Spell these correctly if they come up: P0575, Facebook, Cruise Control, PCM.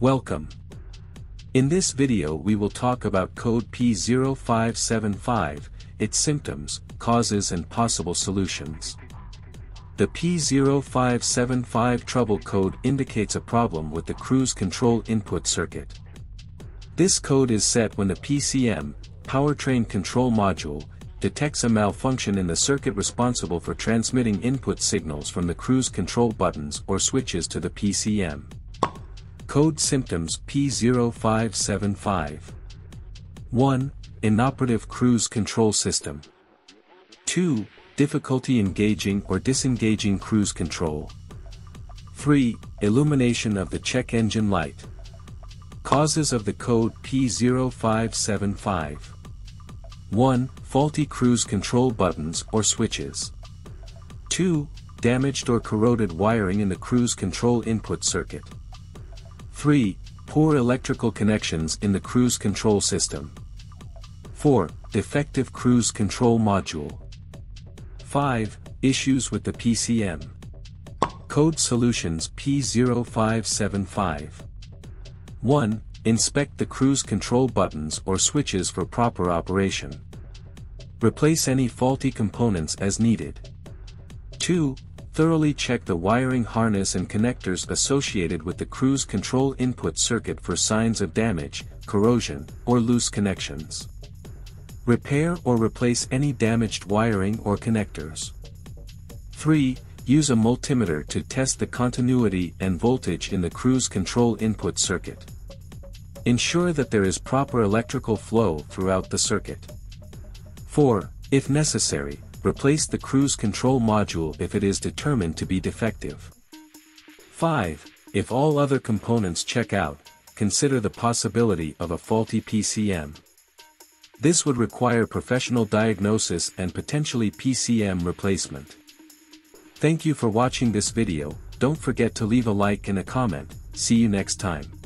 Welcome. In this video we will talk about code P0575, its symptoms, causes and possible solutions. The P0575 trouble code indicates a problem with the cruise control input circuit. This code is set when the PCM, powertrain control module, detects a malfunction in the circuit responsible for transmitting input signals from the cruise control buttons or switches to the PCM. Code symptoms P0575. 1. Inoperative cruise control system. 2. Difficulty engaging or disengaging cruise control. 3. Illumination of the check engine light. Causes of the code P0575. 1. Faulty cruise control buttons or switches. 2. Damaged or corroded wiring in the cruise control input circuit. 3. Poor electrical connections in the cruise control system. 4. Defective cruise control module. 5. Issues with the PCM. Code solutions P0575. 1. Inspect the cruise control buttons or switches for proper operation. Replace any faulty components as needed. 2. Thoroughly check the wiring harness and connectors associated with the cruise control input circuit for signs of damage, corrosion, or loose connections. Repair or replace any damaged wiring or connectors. 3. Use a multimeter to test the continuity and voltage in the cruise control input circuit. Ensure that there is proper electrical flow throughout the circuit. 4. If necessary, replace the cruise control module if it is determined to be defective. 5. If all other components check out, consider the possibility of a faulty PCM. This would require professional diagnosis and potentially PCM replacement. Thank you for watching this video. Don't forget to leave a like and a comment. See you next time.